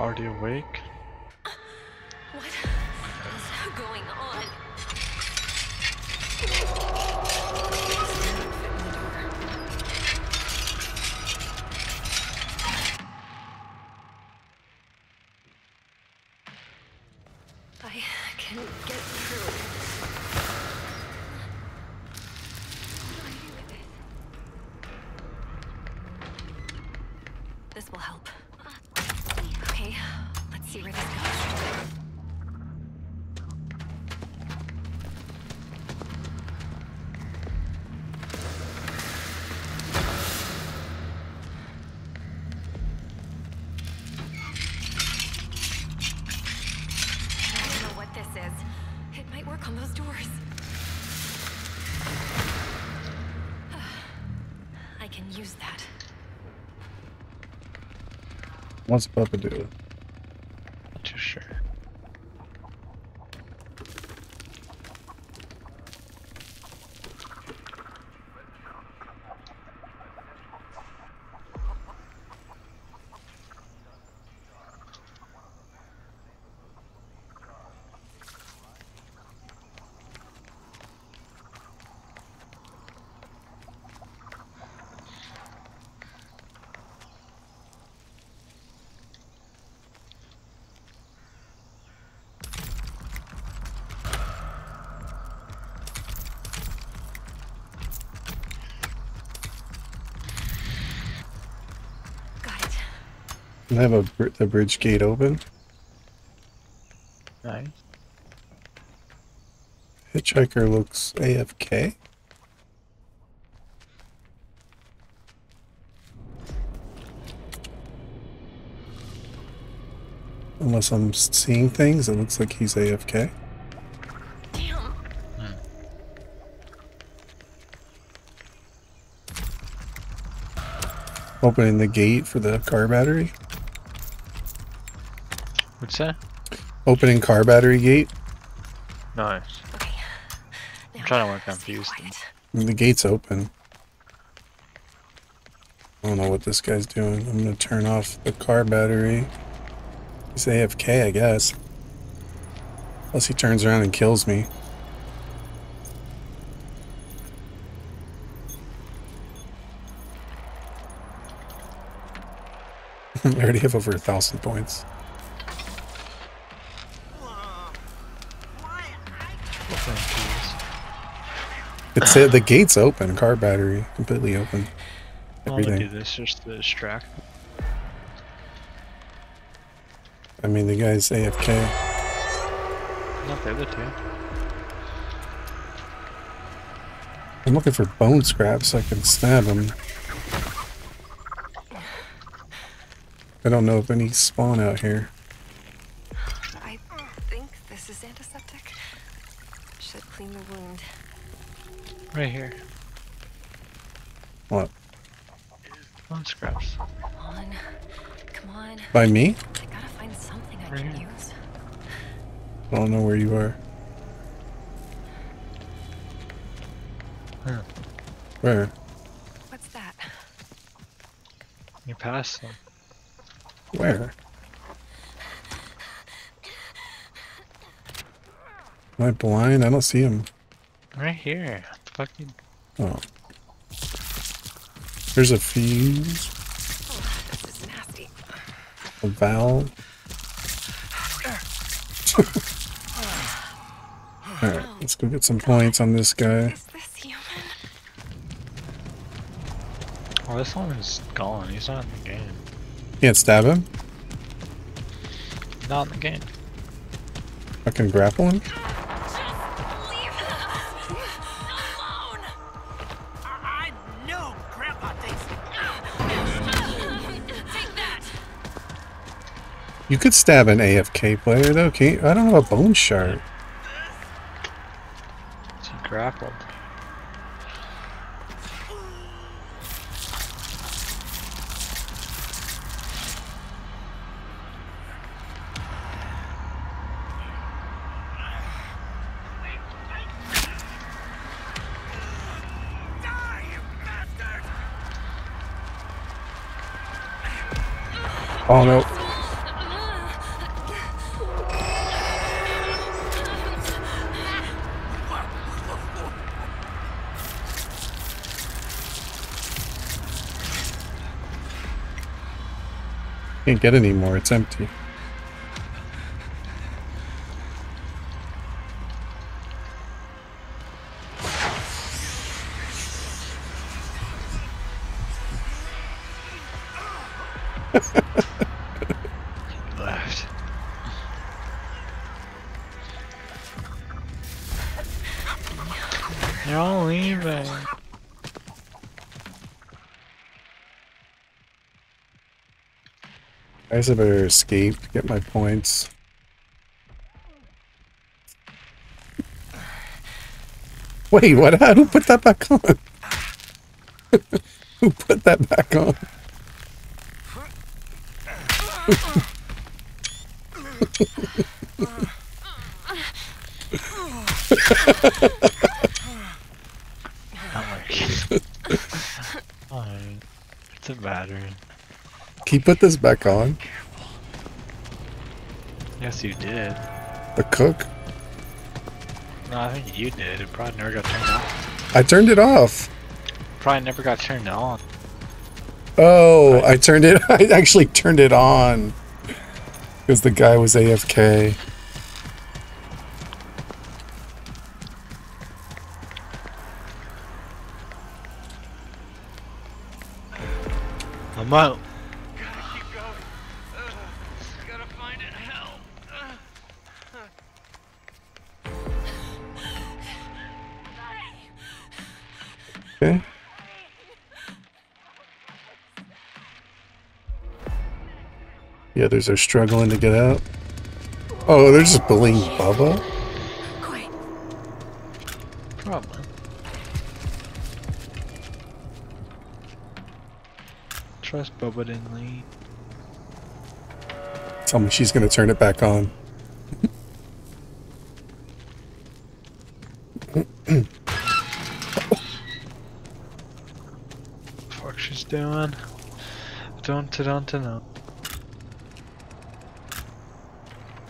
already awake. What is going on? I can get through. This will help. Okay, let's see where this goes. I don't know what this is. It might work on those doors. I can use that. What's Papa do? Not too sure. I have the bridge gate open. Nice. Hitchhiker looks AFK. Unless I'm seeing things, it looks like he's AFK. Opening the gate for the car battery. What's that? Opening car battery gate. Nice. Okay. I'm trying to work on fuse. The gate's open. I don't know what this guy's doing. I'm gonna turn off the car battery. He's AFK, I guess. Unless he turns around and kills me. I already have over 1,000 points. It said the gate's open, car battery completely open. Everything. I'm gonna do this just to distract. I mean, the guy's AFK. Not the other two. I'm looking for bone scraps so I can stab him. I don't know if any spawn out here. I think this is antiseptic. Should clean the wound. Right here. What? Bone scraps. Come on. Come on. By me? I gotta find something I can use. I don't know where you are. Huh. Where? What's that? You passed them. Where? Am I blind? I don't see him. Right here. Fucking. Oh. There's a fuse. Oh, this is nasty. A valve. Alright, let's go get some points on this guy. Is this human? Oh, this one is gone. He's not in the game. Can't stab him? Not in the game. I can grapple him? Just leave alone. I know Grandpa takes it. Take that. You could stab an AFK player though, can't you? I don't have a bone shard. She grappled. Oh no. Can't get any more, it's empty. Left. They're all leaving. I guess I better escape, get my points. Wait, what? Who put that back on? Who put that back on? Fine. It's a battery. Can you put this back on? Yes, you did. The cook? No, I think you did. It probably never got turned off. I turned it off. Probably never got turned on. Oh, I actually turned it on because the guy was AFK. I'm out. Gotta keep going. Gotta find it. Help. Okay. The others are struggling to get out. Oh, they're just bullying Bubba? Quite. Probably. Trust Bubba didn't leave. Tell me she's gonna turn it back on. Fuck she's doing. Don't know.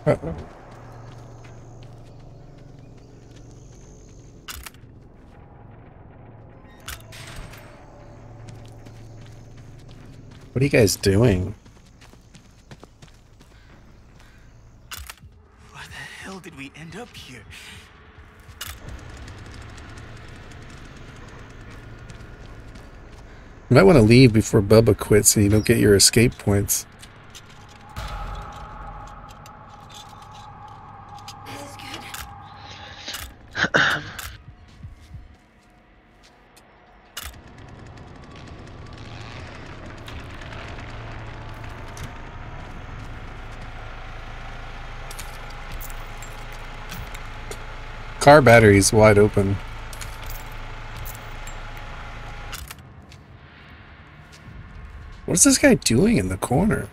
Uh-oh. What are you guys doing? Why the hell did we end up here? You might want to leave before Bubba quits and you don't get your escape points. Car battery's wide open. What is this guy doing in the corner?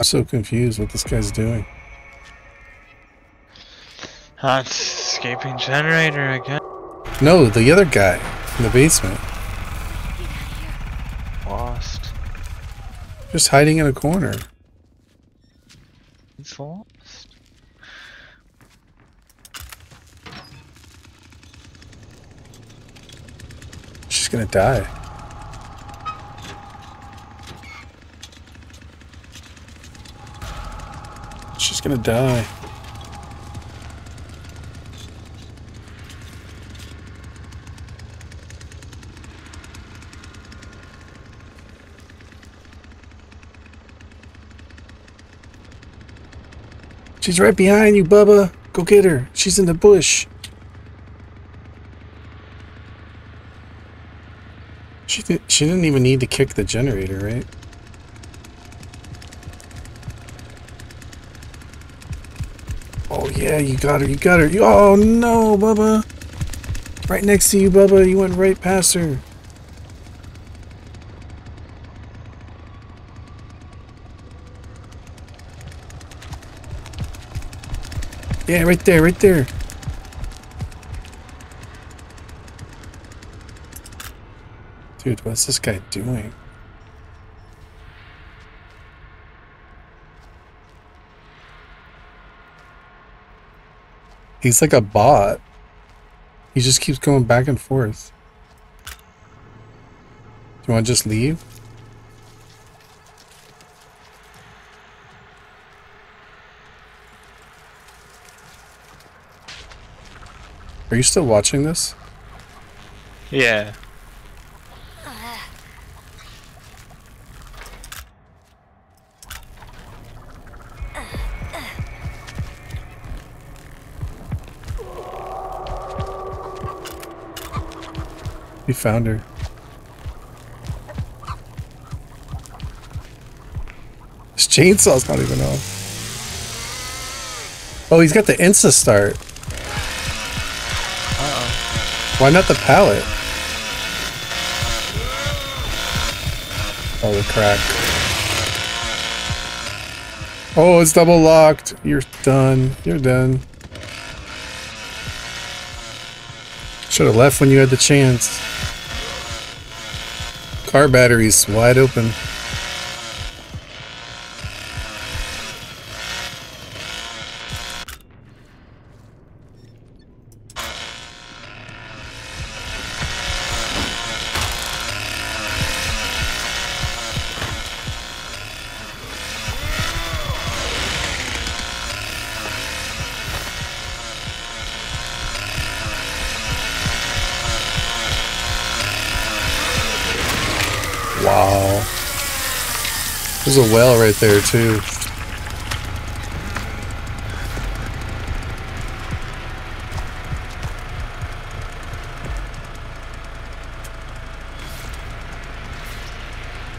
I'm so confused what this guy's doing. It's escaping generator again. No, the other guy in the basement. Lost. Just hiding in a corner. He's lost. She's gonna die. She's gonna die. She's right behind you, Bubba. Go get her. She's in the bush. She didn't even need to kick the generator, right? Yeah, you got her, you got her. Oh no, Bubba! Right next to you, Bubba. You went right past her. Yeah, right there, right there. Dude, what's this guy doing? He's like a bot. He just keeps going back and forth. Do you want to just leave? Are you still watching this? Yeah. You found her. His chainsaw's not even off. Oh, he's got the insta start. Uh-oh. Why not the pallet? Oh, the crack. Oh, it's double locked. You're done. You're done. Should have left when you had the chance. Car batteries wide open. Wow. There's a well right there, too.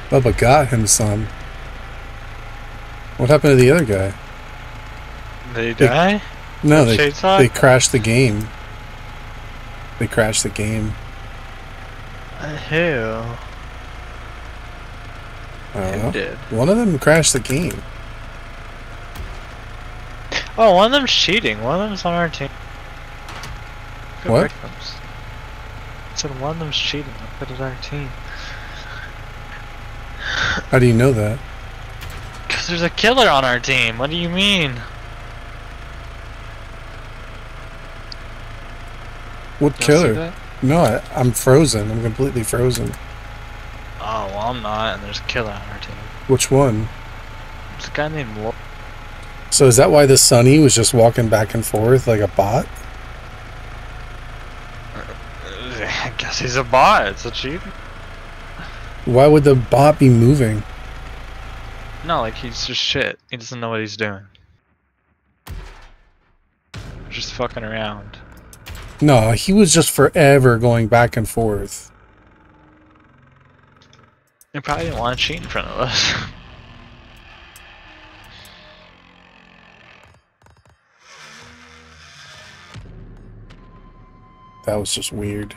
Bubba got him some. What happened to the other guy? They die? No, they crashed the game. They crashed the game. Who? One of them crashed the game. Oh, one of them's cheating. One of them's on our team. Good what? Victims. I said one of them's cheating. I put it on our team. How do you know that? Because there's a killer on our team. What do you mean? What killer? No, I'm frozen. I'm completely frozen. Oh, well, I'm not, and there's a killer on our team. Which one? There's a guy named Wolf. So is that why the Sunny was just walking back and forth like a bot? I guess he's a bot. It's a cheat. Why would the bot be moving? No, like, he's just shit. He doesn't know what he's doing. Just fucking around. No, he was just forever going back and forth. They probably didn't want to cheat in front of us. That was just weird.